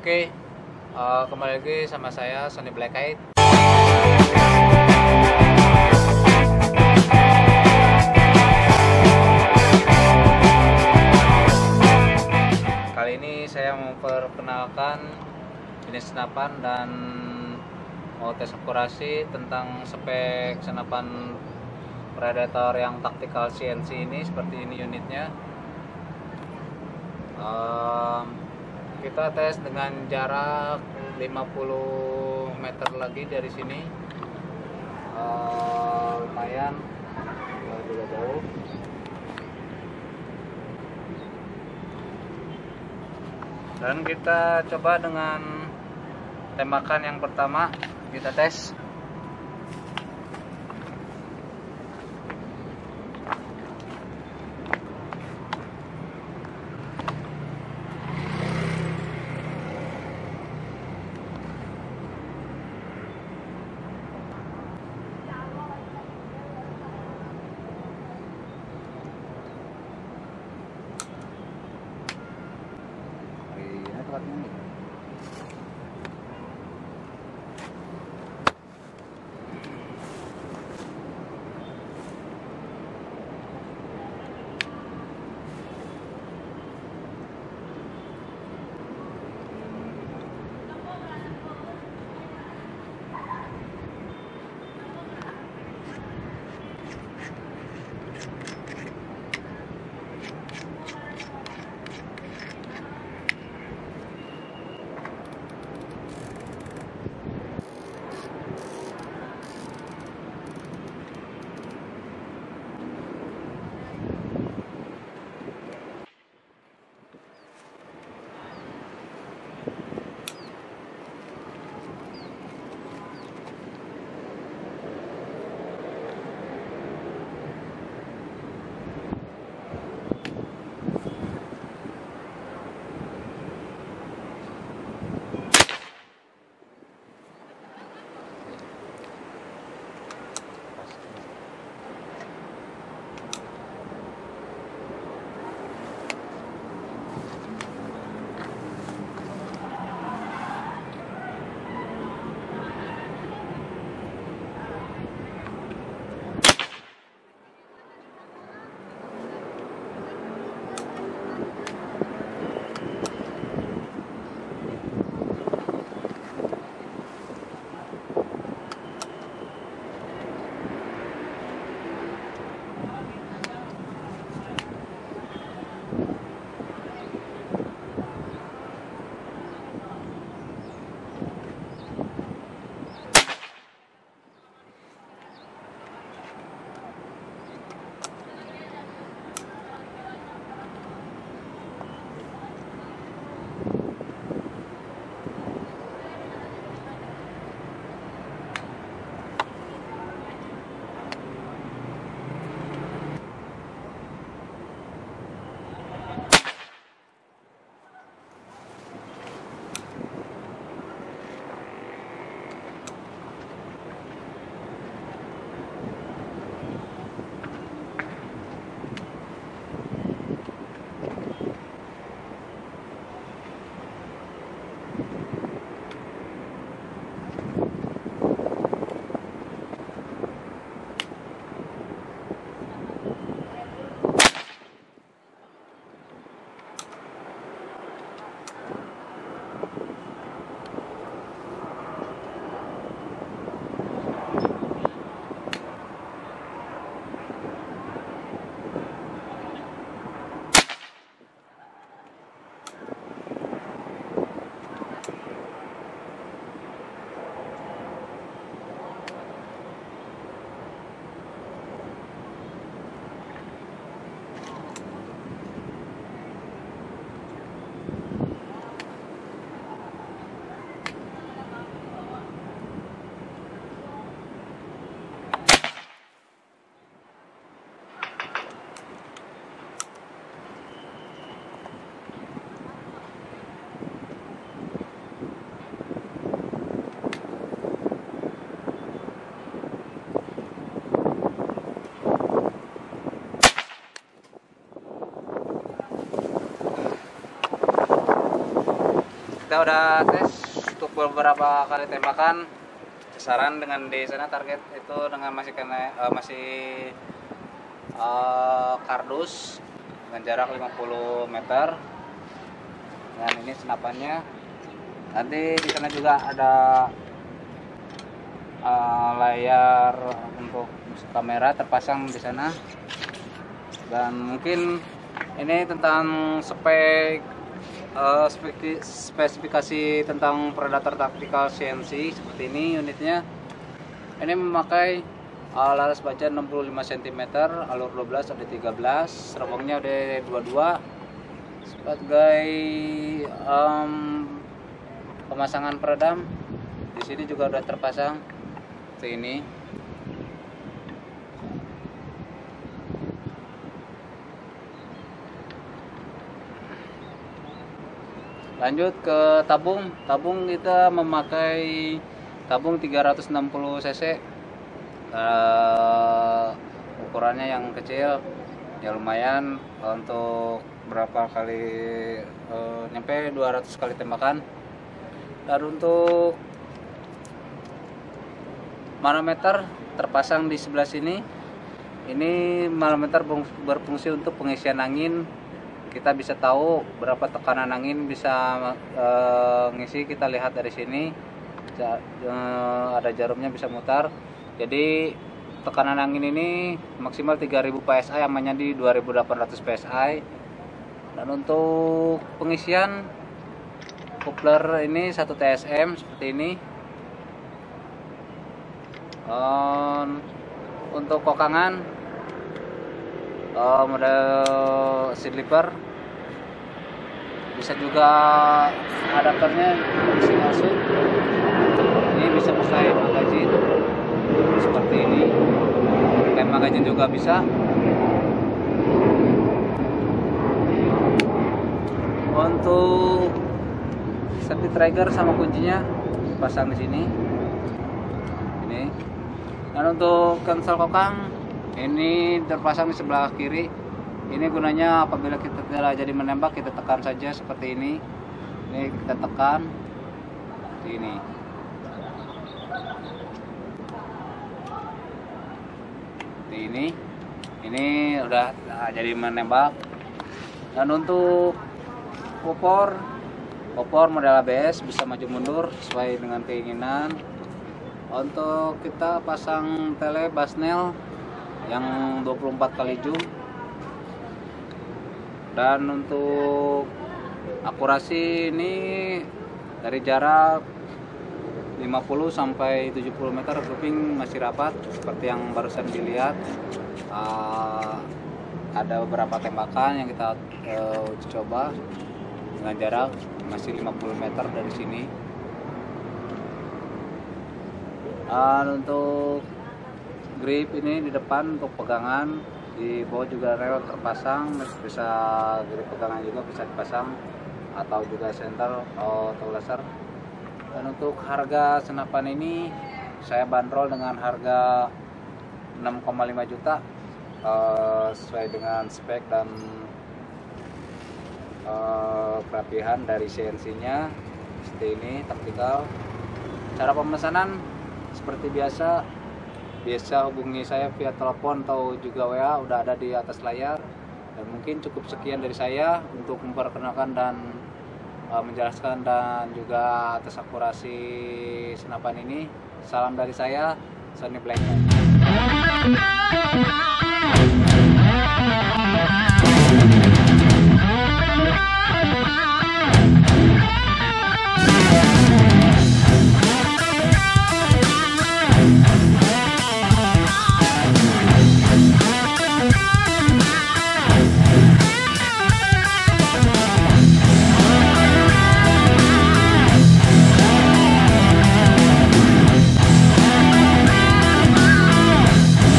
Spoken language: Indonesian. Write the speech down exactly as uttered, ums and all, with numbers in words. Oke, uh, kembali lagi sama saya Sony Black Kite. Kali ini saya memperkenalkan jenis senapan dan mau tes akurasi tentang spek senapan Predator yang Taktikal C N C ini. Seperti ini unitnya. Um, Kita tes dengan jarak lima puluh meter lagi dari sini. Uh, lumayan, uh, juga jauh. Dan kita coba dengan tembakan yang pertama. Kita tes. Kita udah tes untuk beberapa kali tembakan sasaran dengan di sana target itu dengan masih kena uh, masih uh, kardus dengan jarak lima puluh meter. Dan ini senapannya. Nanti di sana juga ada uh, layar untuk kamera terpasang di sana. Dan mungkin ini tentang spek Uh, spesifikasi tentang Predator Taktikal C N C seperti ini unitnya. Ini memakai uh, laras baja enam puluh lima sentimeter, alur dua belas ada tiga belas, serabangnya ada dua puluh dua. Sebagai um, pemasangan peredam di sini juga sudah terpasang seperti ini. Lanjut ke tabung. Tabung kita memakai tabung tiga ratus enam puluh cc, uh, ukurannya yang kecil ya, lumayan untuk berapa kali, uh, nyampe dua ratus kali tembakan. Dan untuk manometer terpasang di sebelah sini. Ini manometer berfungsi untuk pengisian angin. Kita bisa tahu berapa tekanan angin bisa uh, ngisi. Kita lihat dari sini, ja, uh, ada jarumnya bisa mutar. Jadi tekanan angin ini maksimal tiga ribu P S I, amannya di dua ribu delapan ratus P S I. Dan untuk pengisian coupler ini satu T S M seperti ini. Uh, untuk kokangan Uh, model slipper, bisa juga adapternya bisa masuk. Ini bisa pakai magazin seperti ini, pakai magazin juga bisa. Untuk safety trigger sama kuncinya pasang di sini. Ini. Dan untuk cancel kokang, ini terpasang di sebelah kiri. Ini gunanya apabila kita tidak jadi menembak, kita tekan saja seperti ini. Ini kita tekan seperti ini. Seperti ini. Ini udah jadi menembak. Dan untuk popor, popor model A B S bisa maju mundur sesuai dengan keinginan. Untuk kita pasang tele basnel yang dua puluh empat kali zoom. Dan untuk akurasi ini dari jarak lima puluh sampai tujuh puluh meter grouping masih rapat seperti yang barusan dilihat. Uh, ada beberapa tembakan yang kita uh, coba dengan jarak masih lima puluh meter dari sini. Dan uh, untuk grip ini di depan untuk pegangan, di bawah juga rel terpasang, bisa grip pegangan juga bisa dipasang atau juga senter atau laser. Dan untuk harga senapan ini saya bandrol dengan harga enam koma lima juta uh, sesuai dengan spek dan uh, perapihan dari C N C-nya seperti ini. Taktikal. Cara pemesanan seperti biasa. Biasa hubungi saya via telepon atau juga W A, udah ada di atas layar. Dan mungkin cukup sekian dari saya untuk memperkenalkan dan e, menjelaskan dan juga atas akurasi senapan ini. Salam dari saya, Sony Black Kite.